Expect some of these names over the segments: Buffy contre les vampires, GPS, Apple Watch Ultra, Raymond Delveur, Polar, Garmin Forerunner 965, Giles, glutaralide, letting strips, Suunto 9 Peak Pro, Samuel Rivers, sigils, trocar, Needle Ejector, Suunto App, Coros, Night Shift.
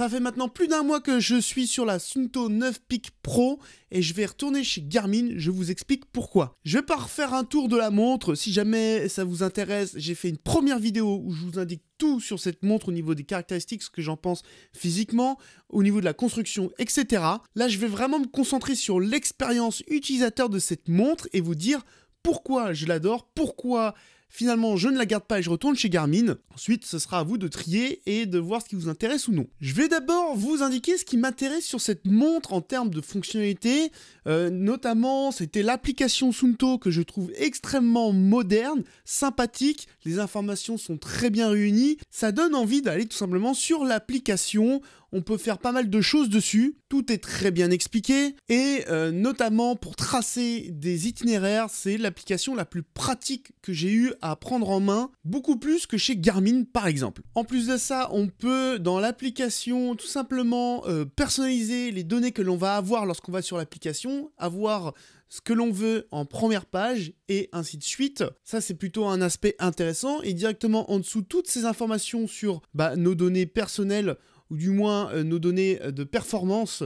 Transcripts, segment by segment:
Ça fait maintenant plus d'un mois que je suis sur la Suunto 9 Peak Pro et je vais retourner chez Garmin, je vous explique pourquoi. Je vais pas refaire un tour de la montre, si jamais ça vous intéresse, j'ai fait une première vidéo où je vous indique tout sur cette montre au niveau des caractéristiques, ce que j'en pense physiquement, au niveau de la construction, etc. Là, je vais vraiment me concentrer sur l'expérience utilisateur de cette montre et vous dire pourquoi je l'adore, pourquoi... Finalement, je ne la garde pas et je retourne chez Garmin. Ensuite, ce sera à vous de trier et de voir ce qui vous intéresse ou non. Je vais d'abord vous indiquer ce qui m'intéresse sur cette montre en termes de fonctionnalité. Notamment, c'était l'application Suunto que je trouve extrêmement moderne, sympathique. Les informations sont très bien réunies. Ça donne envie d'aller tout simplement sur l'application. On peut faire pas mal de choses dessus. Tout est très bien expliqué. Et notamment pour tracer des itinéraires, c'est l'application la plus pratique que j'ai eue à prendre en main, beaucoup plus que chez Garmin par exemple. En plus de ça, on peut dans l'application tout simplement personnaliser les données que l'on va avoir lorsqu'on va sur l'application, avoir ce que l'on veut en première page et ainsi de suite. Ça, c'est plutôt un aspect intéressant. Et directement en dessous, toutes ces informations sur nos données personnelles ou du moins nos données de performance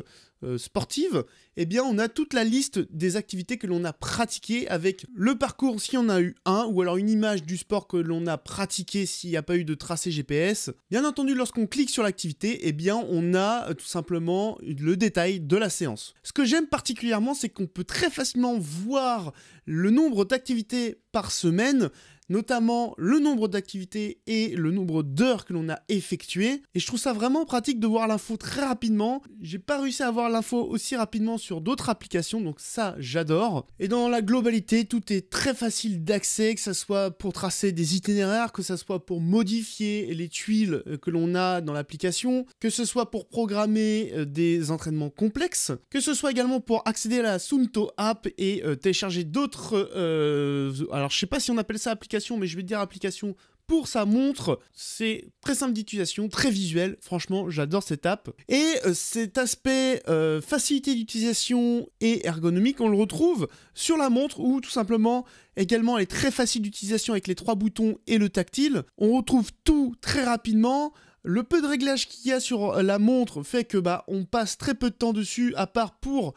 sportive, eh bien on a toute la liste des activités que l'on a pratiquées avec le parcours si on a eu un, ou alors une image du sport que l'on a pratiqué s'il n'y a pas eu de tracé GPS. Bien entendu, lorsqu'on clique sur l'activité, eh bien on a tout simplement le détail de la séance. Ce que j'aime particulièrement, c'est qu'on peut très facilement voir le nombre d'activités par semaine, notamment le nombre d'activités et le nombre d'heures que l'on a effectuées. Et je trouve ça vraiment pratique de voir l'info très rapidement. J'ai pas réussi à avoir l'info aussi rapidement sur d'autres applications, donc ça j'adore. Et dans la globalité, tout est très facile d'accès, que ce soit pour tracer des itinéraires, que ce soit pour modifier les tuiles que l'on a dans l'application, que ce soit pour programmer des entraînements complexes, que ce soit également pour accéder à la Suunto App et télécharger d'autres... alors je sais pas si on appelle ça application, mais je vais dire application pour sa montre. C'est très simple d'utilisation, très visuel, franchement j'adore cette app. Et cet aspect facilité d'utilisation et ergonomique, on le retrouve sur la montre où tout simplement également elle est très facile d'utilisation avec les trois boutons et le tactile. On retrouve tout très rapidement. Le peu de réglages qu'il y a sur la montre fait que on passe très peu de temps dessus, à part pour...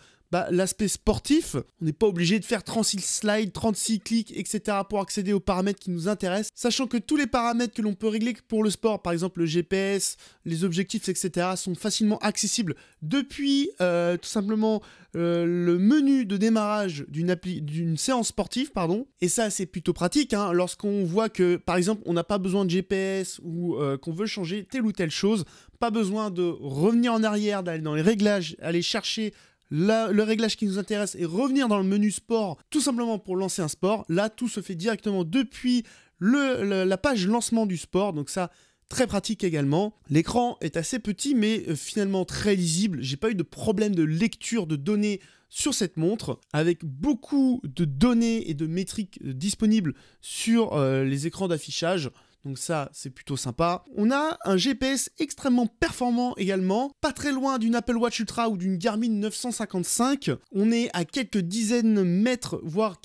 l'aspect sportif. On n'est pas obligé de faire 36 slides, 36 clics, etc. pour accéder aux paramètres qui nous intéressent, sachant que tous les paramètres que l'on peut régler pour le sport, par exemple le GPS, les objectifs, etc. sont facilement accessibles depuis tout simplement le menu de démarrage d'une séance sportive, pardon. Et ça, c'est plutôt pratique, hein, lorsqu'on voit que, par exemple, on n'a pas besoin de GPS ou qu'on veut changer telle ou telle chose, pas besoin de revenir en arrière, d'aller dans les réglages, aller chercher le réglage qui nous intéresse et revenir dans le menu sport tout simplement pour lancer un sport. Là, tout se fait directement depuis la page lancement du sport, donc ça, très pratique également. L'écran est assez petit mais finalement très lisible. J'ai pas eu de problème de lecture de données sur cette montre, avec beaucoup de données et de métriques disponibles sur les écrans d'affichage. Donc ça, c'est plutôt sympa. On a un GPS extrêmement performant également, pas très loin d'une Apple Watch Ultra ou d'une Garmin 965. On est à quelques dizaines de mètres, voire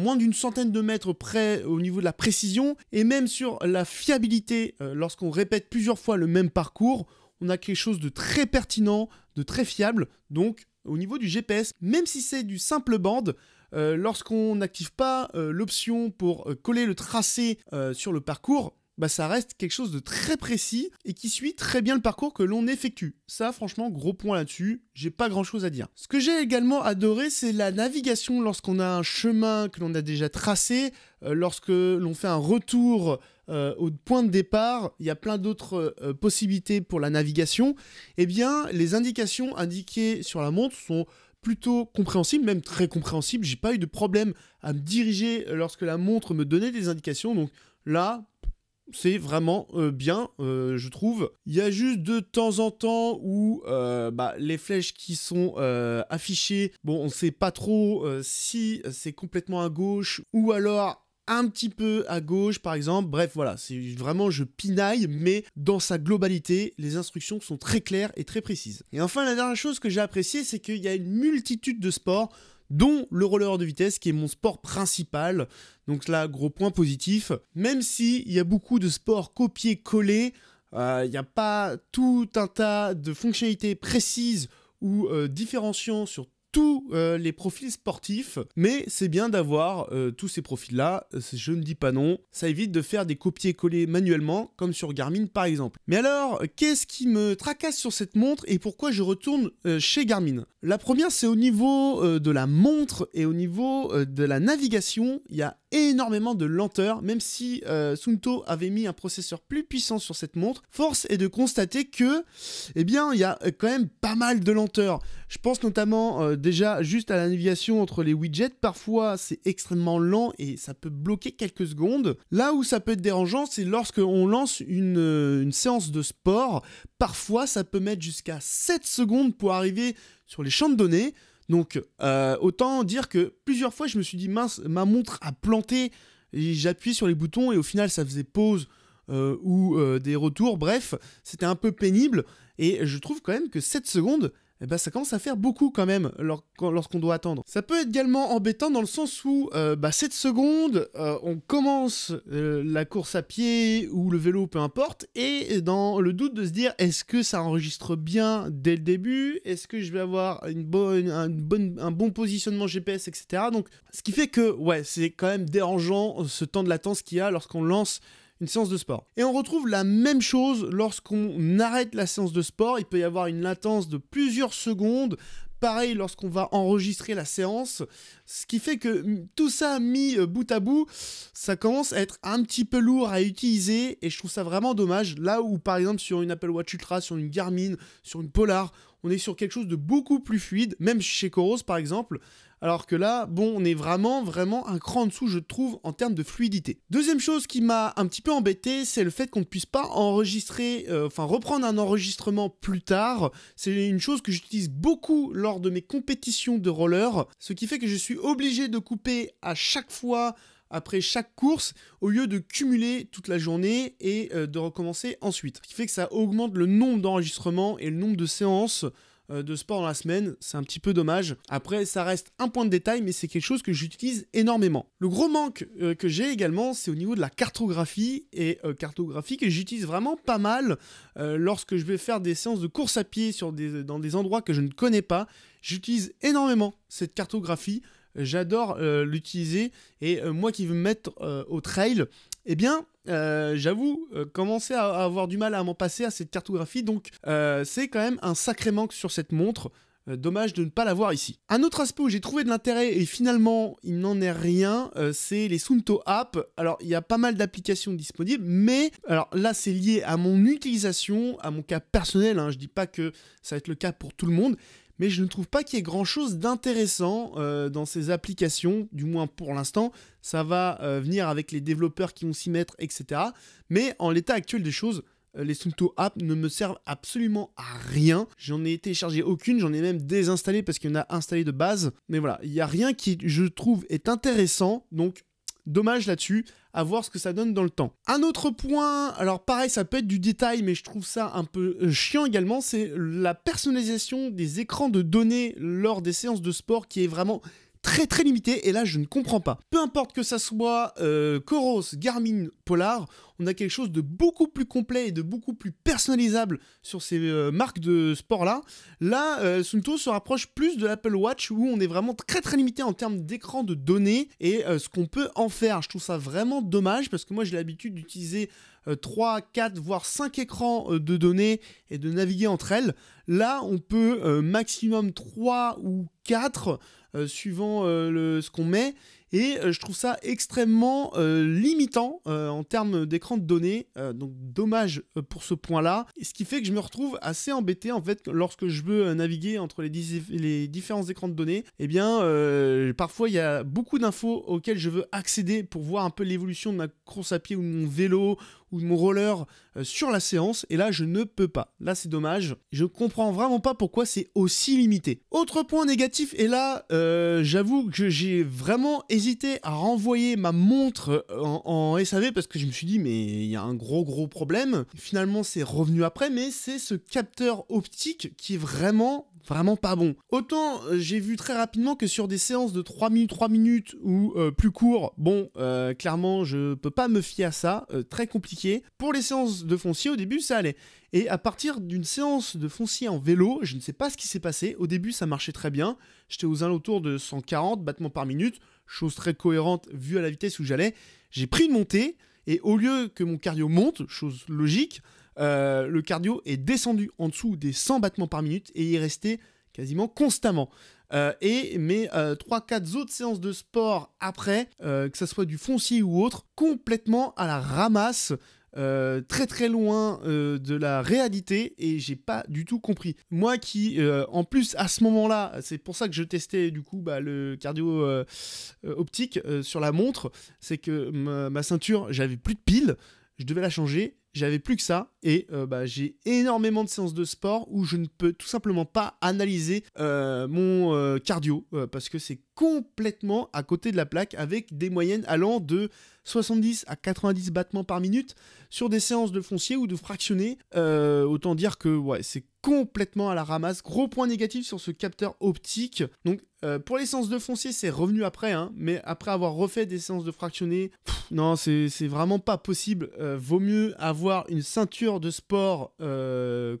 moins d'une centaine de mètres près au niveau de la précision. Et même sur la fiabilité, lorsqu'on répète plusieurs fois le même parcours, on a quelque chose de très pertinent, de très fiable. Donc au niveau du GPS, même si c'est du simple bande, lorsqu'on n'active pas l'option pour coller le tracé sur le parcours, ça reste quelque chose de très précis et qui suit très bien le parcours que l'on effectue. Ça, franchement, gros point là-dessus, j'ai pas grand-chose à dire. Ce que j'ai également adoré, c'est la navigation lorsqu'on a un chemin que l'on a déjà tracé, lorsque l'on fait un retour au point de départ, il y a plein d'autres possibilités pour la navigation. Eh bien, les indications indiquées sur la montre sont... plutôt compréhensible, même très compréhensible. J'ai pas eu de problème à me diriger lorsque la montre me donnait des indications. Donc là, c'est vraiment bien, je trouve. Il y a juste de temps en temps où les flèches qui sont affichées, on ne sait pas trop si c'est complètement à gauche ou alors un petit peu à gauche, par exemple. Bref, voilà, c'est vraiment, je pinaille, mais dans sa globalité, les instructions sont très claires et très précises. Et enfin, la dernière chose que j'ai appréciée, c'est qu'il y a une multitude de sports, dont le roller de vitesse, qui est mon sport principal. Donc là, gros point positif. Même s'il y a beaucoup de sports copiés-collés, Il n'y a pas tout un tas de fonctionnalités précises ou différenciant sur tous les profils sportifs, mais c'est bien d'avoir tous ces profils-là, je ne dis pas non, ça évite de faire des copier-coller manuellement, comme sur Garmin par exemple. Mais alors, qu'est-ce qui me tracasse sur cette montre et pourquoi je retourne chez Garmin? La première, c'est au niveau de la montre et au niveau de la navigation, il y a énormément de lenteur, même si Suunto avait mis un processeur plus puissant sur cette montre, force est de constater que, eh bien, il y a quand même pas mal de lenteur. Je pense notamment déjà juste à la navigation entre les widgets, parfois c'est extrêmement lent et ça peut bloquer quelques secondes. Là où ça peut être dérangeant, c'est lorsque on lance une séance de sport, parfois ça peut mettre jusqu'à 7 secondes pour arriver sur les champs de données. Donc autant dire que plusieurs fois je me suis dit mince, ma montre a planté, j'appuie sur les boutons et au final ça faisait pause ou des retours, bref, c'était un peu pénible et je trouve quand même que 7 secondes, eh ben, ça commence à faire beaucoup quand même lorsqu'on doit attendre. Ça peut être également embêtant dans le sens où 7 secondes, on commence la course à pied ou le vélo, peu importe, et dans le doute de se dire est-ce que ça enregistre bien dès le début, est-ce que je vais avoir un bon positionnement GPS, etc. Donc, ce qui fait que ouais, c'est quand même dérangeant ce temps de latence qu'il y a lorsqu'on lance une séance de sport. Et on retrouve la même chose lorsqu'on arrête la séance de sport, il peut y avoir une latence de plusieurs secondes, pareil lorsqu'on va enregistrer la séance, ce qui fait que tout ça mis bout à bout, ça commence à être un petit peu lourd à utiliser et je trouve ça vraiment dommage, là où par exemple sur une Apple Watch Ultra, sur une Garmin, sur une Polar, on est sur quelque chose de beaucoup plus fluide, même chez Coros par exemple, alors que là, bon, on est vraiment un cran en dessous, je trouve, en termes de fluidité. Deuxième chose qui m'a un petit peu embêté, c'est le fait qu'on ne puisse pas enregistrer, reprendre un enregistrement plus tard. C'est une chose que j'utilise beaucoup lors de mes compétitions de roller, ce qui fait que je suis obligé de couper à chaque fois après chaque course, au lieu de cumuler toute la journée et de recommencer ensuite. Ce qui fait que ça augmente le nombre d'enregistrements et le nombre de séances de sport dans la semaine, c'est un petit peu dommage. Après, ça reste un point de détail, mais c'est quelque chose que j'utilise énormément. Le gros manque que j'ai également, c'est au niveau de la cartographie, et cartographie que j'utilise vraiment pas mal lorsque je vais faire des séances de course à pied dans des endroits que je ne connais pas. J'utilise énormément cette cartographie, j'adore l'utiliser, et moi qui veux me mettre au trail, eh bien, j'avoue, commencer à avoir du mal à m'en passer à cette cartographie, donc c'est quand même un sacré manque sur cette montre, dommage de ne pas l'avoir ici. Un autre aspect où j'ai trouvé de l'intérêt, et finalement, il n'en est rien, c'est les Suunto App. Alors, il y a pas mal d'applications disponibles, mais, alors là, c'est lié à mon utilisation, à mon cas personnel, hein, je ne dis pas que ça va être le cas pour tout le monde, mais je ne trouve pas qu'il y ait grand-chose d'intéressant dans ces applications, du moins pour l'instant. Ça va venir avec les développeurs qui vont s'y mettre, etc. Mais en l'état actuel des choses, les Suunto App ne me servent absolument à rien. J'en ai téléchargé aucune, j'en ai même désinstallé parce qu'il y en a installé de base. Mais voilà, il n'y a rien qui, je trouve, est intéressant, donc dommage là-dessus, à voir ce que ça donne dans le temps. Un autre point, alors pareil, ça peut être du détail, mais je trouve ça un peu chiant également, c'est la personnalisation des écrans de données lors des séances de sport qui est vraiment très limitée, et là je ne comprends pas. Peu importe que ça soit Coros, Garmin, Polar, on a quelque chose de beaucoup plus complet et de beaucoup plus personnalisable sur ces marques de sport-là. Là, Suunto se rapproche plus de l'Apple Watch où on est vraiment très limité en termes d'écran de données et ce qu'on peut en faire. Je trouve ça vraiment dommage parce que moi j'ai l'habitude d'utiliser 3, 4, voire 5 écrans de données et de naviguer entre elles. Là, on peut maximum 3 ou 4 suivant ce qu'on met. Et je trouve ça extrêmement limitant en termes d'écran de données, donc dommage pour ce point-là. Ce qui fait que je me retrouve assez embêté en fait lorsque je veux naviguer entre les différents écrans de données. Eh bien, parfois il y a beaucoup d'infos auxquelles je veux accéder pour voir un peu l'évolution de ma course à pied ou de mon vélo ou de mon roller sur la séance. Et là, je ne peux pas. Là, c'est dommage. Je comprends vraiment pas pourquoi c'est aussi limité. Autre point négatif, et là, j'avoue que j'ai vraiment hésité à renvoyer ma montre en SAV parce que je me suis dit mais il y a un gros problème. Finalement c'est revenu après, mais c'est ce capteur optique qui est vraiment vraiment pas bon. Autant j'ai vu très rapidement que sur des séances de 3 minutes ou plus court, bon, clairement je peux pas me fier à ça, très compliqué. Pour les séances de foncier, au début ça allait. Et à partir d'une séance de foncier en vélo, je ne sais pas ce qui s'est passé, au début ça marchait très bien, j'étais aux alentours autour de 140 battements par minute, chose très cohérente vu à la vitesse où j'allais, j'ai pris une montée, et au lieu que mon cardio monte, chose logique, le cardio est descendu en dessous des 100 battements par minute et y est resté quasiment constamment. Et mes 3-4 autres séances de sport après, que ce soit du foncier ou autre, complètement à la ramasse, très loin de la réalité, et j'ai pas du tout compris. Moi qui en plus à ce moment là, c'est pour ça que je testais du coup le cardio optique sur la montre, c'est que ma ceinture, j'avais plus de piles, je devais la changer, j'avais plus que ça, et j'ai énormément de séances de sport où je ne peux tout simplement pas analyser mon cardio, parce que c'est complètement à côté de la plaque, avec des moyennes allant de 70 à 90 battements par minute sur des séances de foncier ou de fractionné. Autant dire que ouais, c'est complètement à la ramasse. Gros point négatif sur ce capteur optique. Donc pour les séances de foncier, c'est revenu après, hein, mais après avoir refait des séances de fractionné, non, c'est vraiment pas possible. Vaut mieux avoir une ceinture de sport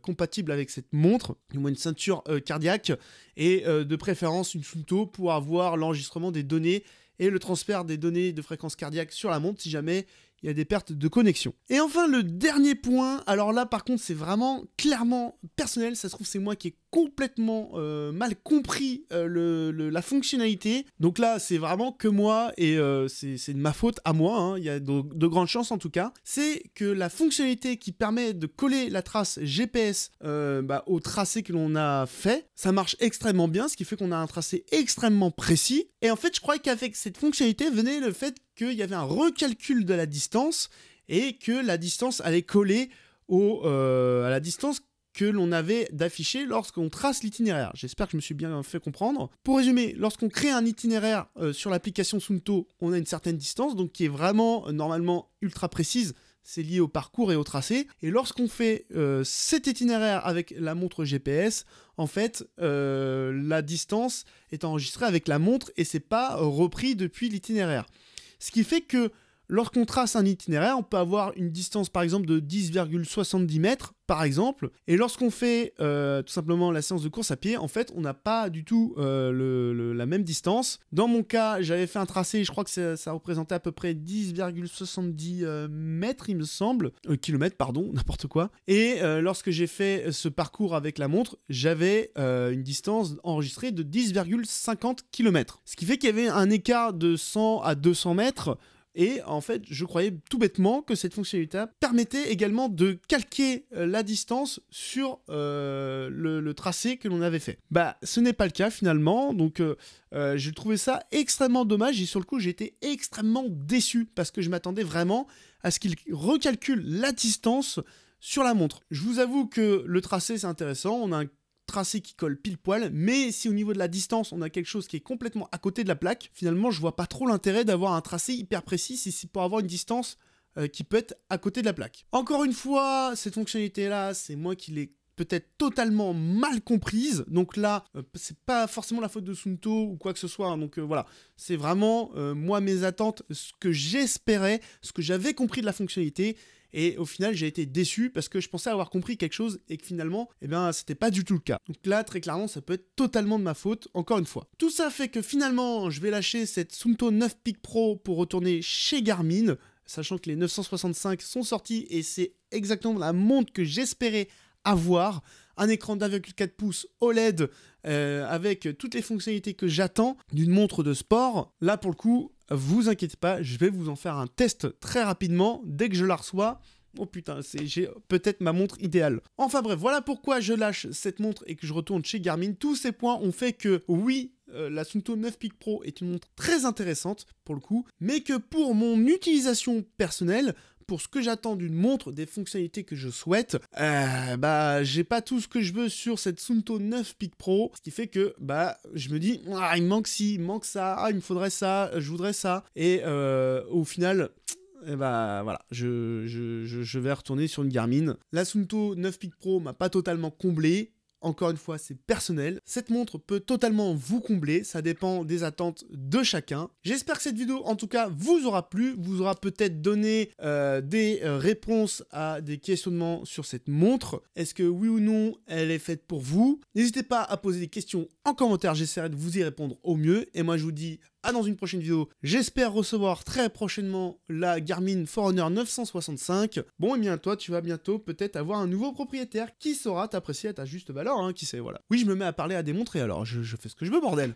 compatible avec cette montre, du moins une ceinture cardiaque, et de préférence une Suunto pour avoir l'enregistrement des données et le transfert des données de fréquence cardiaque sur la montre si jamais il y a des pertes de connexion. Et enfin le dernier point, alors là par contre c'est vraiment clairement personnel, ça se trouve c'est moi qui ai complètement mal compris la fonctionnalité, donc là c'est vraiment que moi, et c'est de ma faute à moi, hein. Il y a de grandes chances en tout cas, c'est que la fonctionnalité qui permet de coller la trace GPS au tracé que l'on a fait, ça marche extrêmement bien, ce qui fait qu'on a un tracé extrêmement précis, et en fait je croyais qu'avec cette fonctionnalité venait le fait qu'il y avait un recalcul de la distance et que la distance allait coller à la distance que l'on avait d'afficher lorsqu'on trace l'itinéraire. J'espère que je me suis bien fait comprendre. Pour résumer, lorsqu'on crée un itinéraire sur l'application Suunto, on a une certaine distance, donc qui est vraiment normalement ultra précise, c'est lié au parcours et au tracé, et lorsqu'on fait cet itinéraire avec la montre GPS, en fait, la distance est enregistrée avec la montre et c'est pas repris depuis l'itinéraire. Ce qui fait que lorsqu'on trace un itinéraire, on peut avoir une distance par exemple de 10,70 mètres par exemple, et lorsqu'on fait tout simplement la séance de course à pied, en fait on n'a pas du tout la même distance. Dans mon cas, j'avais fait un tracé, je crois que ça représentait à peu près 10,70 mètres il me semble, kilomètres pardon, n'importe quoi, et lorsque j'ai fait ce parcours avec la montre, j'avais une distance enregistrée de 10,50 km, ce qui fait qu'il y avait un écart de 100 à 200 mètres. Et en fait, je croyais tout bêtement que cette fonctionnalité permettait également de calquer la distance sur le tracé que l'on avait fait. Bah, ce n'est pas le cas finalement, donc j'ai trouvé ça extrêmement dommage, et sur le coup, j'ai été extrêmement déçu, parce que je m'attendais vraiment à ce qu'il recalcule la distance sur la montre. Je vous avoue que le tracé, c'est intéressant, on a un tracé qui colle pile poil, mais si au niveau de la distance on a quelque chose qui est complètement à côté de la plaque, finalement je vois pas trop l'intérêt d'avoir un tracé hyper précis si c'est pour avoir une distance qui peut être à côté de la plaque. Encore une fois, cette fonctionnalité là, c'est moi qui l'ai peut-être totalement mal comprise, donc là c'est pas forcément la faute de Suunto ou quoi que ce soit, hein. Donc voilà, c'est vraiment moi, mes attentes, ce que j'espérais, ce que j'avais compris de la fonctionnalité. Et au final, j'ai été déçu parce que je pensais avoir compris quelque chose et que finalement, eh ben, c'était pas du tout le cas. Donc là, très clairement, ça peut être totalement de ma faute, encore une fois. Tout ça fait que finalement, je vais lâcher cette Suunto 9 Peak Pro pour retourner chez Garmin, sachant que les 965 sont sortis et c'est exactement la montre que j'espérais avoir. Un écran d'1,4 pouces OLED avec toutes les fonctionnalités que j'attends d'une montre de sport. Là, pour le coup, vous inquiétez pas, je vais vous en faire un test très rapidement dès que je la reçois. Oh putain, j'ai peut-être ma montre idéale. Enfin bref, voilà pourquoi je lâche cette montre et que je retourne chez Garmin. Tous ces points ont fait que oui, la Suunto 9 Peak Pro est une montre très intéressante pour le coup, mais que pour mon utilisation personnelle, pour ce que j'attends d'une montre, des fonctionnalités que je souhaite, j'ai pas tout ce que je veux sur cette Suunto 9 Peak Pro, ce qui fait que je me dis il me manque ci, il me manque ça, il me faudrait ça, je voudrais ça, et au final voilà, je vais retourner sur une Garmin. La Suunto 9 Peak Pro m'a pas totalement comblé, Encore une fois, c'est personnel. Cette montre peut totalement vous combler, ça dépend des attentes de chacun. J'espère que cette vidéo, en tout cas, vous aura plu, vous aura peut-être donné des réponses à des questionnements sur cette montre. Est-ce que oui ou non, elle est faite pour vous? N'hésitez pas à poser des questions en commentaire, j'essaierai de vous y répondre au mieux. Et moi, je vous dis à dans une prochaine vidéo. J'espère recevoir très prochainement la Garmin Forerunner 965. Bon, et bien toi, tu vas bientôt peut-être avoir un nouveau propriétaire qui saura t'apprécier à ta juste valeur. Qui sait, voilà. Oui, je me mets à parler à des montres et alors je fais ce que je veux, bordel.